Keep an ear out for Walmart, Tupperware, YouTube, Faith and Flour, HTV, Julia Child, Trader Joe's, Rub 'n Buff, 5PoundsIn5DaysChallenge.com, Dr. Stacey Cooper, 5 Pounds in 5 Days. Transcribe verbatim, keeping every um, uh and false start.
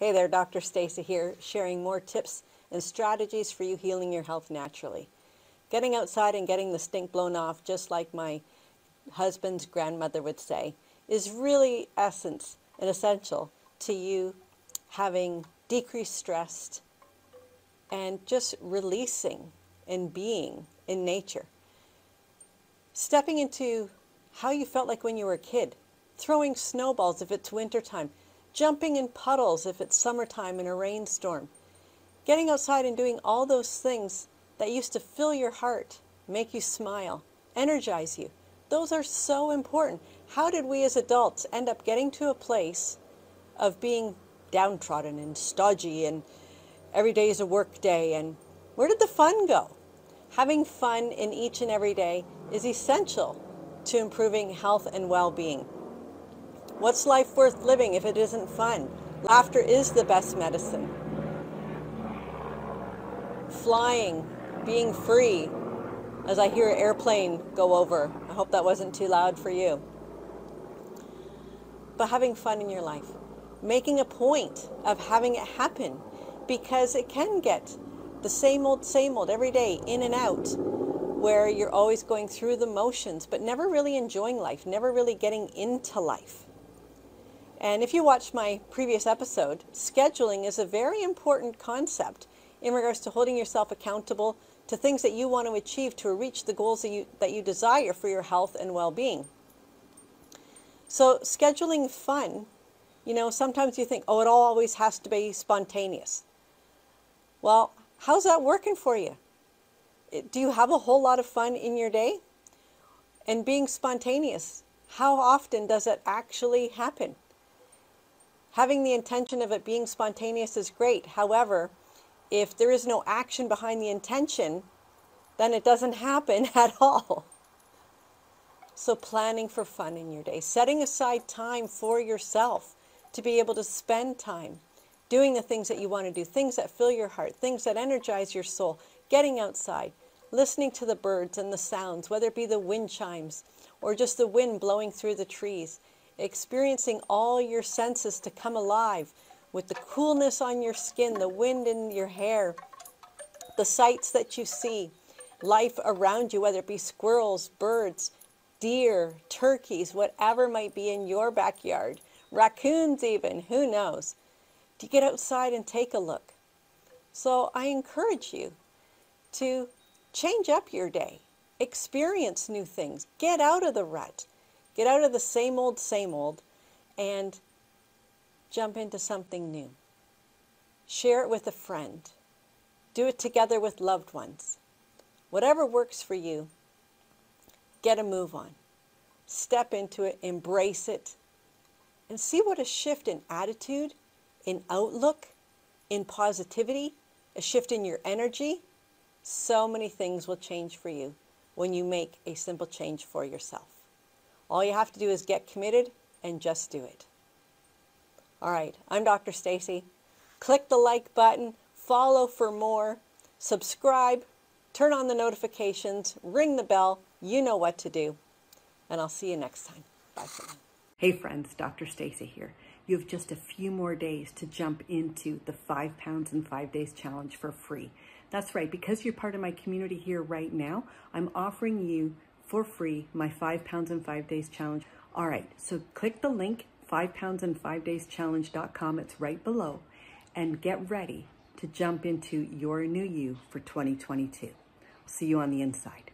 Hey there, Doctor Stacey here, sharing more tips and strategies for you healing your health naturally. Getting outside and getting the stink blown off, just like my husband's grandmother would say, is really essence and essential to you having decreased stress and just releasing and being in nature. Stepping into how you felt like when you were a kid, throwing snowballs if it's wintertime, jumping in puddles if it's summertime in a rainstorm, getting outside and doing all those things that used to fill your heart, make you smile, energize you. Those are so important. How did we as adults end up getting to a place of being downtrodden and stodgy and every day is a work day, and where did the fun go? Having fun in each and every day is essential to improving health and well-being. What's life worth living if it isn't fun? Laughter is the best medicine. Flying, being free, as I hear an airplane go over. I hope that wasn't too loud for you. But having fun in your life, making a point of having it happen, because it can get the same old, same old every day, in and out, where you're always going through the motions, but never really enjoying life, never really getting into life. And if you watched my previous episode, scheduling is a very important concept in regards to holding yourself accountable to things that you want to achieve to reach the goals that you, that you desire for your health and well-being. So scheduling fun, you know, sometimes you think, oh, it all always has to be spontaneous. Well, how's that working for you? Do you have a whole lot of fun in your day? And being spontaneous, how often does it actually happen? Having the intention of it being spontaneous is great. However, if there is no action behind the intention, then it doesn't happen at all. So planning for fun in your day, setting aside time for yourself to be able to spend time doing the things that you want to do, things that fill your heart, things that energize your soul, getting outside, listening to the birds and the sounds, whether it be the wind chimes or just the wind blowing through the trees, experiencing all your senses to come alive with the coolness on your skin, the wind in your hair, the sights that you see, life around you, whether it be squirrels, birds, deer, turkeys, whatever might be in your backyard, raccoons even, who knows, to get outside and take a look. So I encourage you to change up your day, experience new things, get out of the rut, get out of the same old, same old, and jump into something new. Share it with a friend. Do it together with loved ones. Whatever works for you, get a move on. Step into it, embrace it, and see what a shift in attitude, in outlook, in positivity, a shift in your energy. So many things will change for you when you make a simple change for yourself. All you have to do is get committed and just do it. All right, I'm Doctor Stacey. Click the like button, follow for more, subscribe, turn on the notifications, ring the bell, you know what to do, and I'll see you next time. Bye for now. Hey friends, Doctor Stacey here. You have just a few more days to jump into the five pounds in five days challenge for free. That's right, because you're part of my community here right now, I'm offering you for free my five pounds in five days challenge. All right, so click the link, five pounds in five days challenge dot com, it's right below, and get ready to jump into your new you for twenty twenty-two. See you on the inside.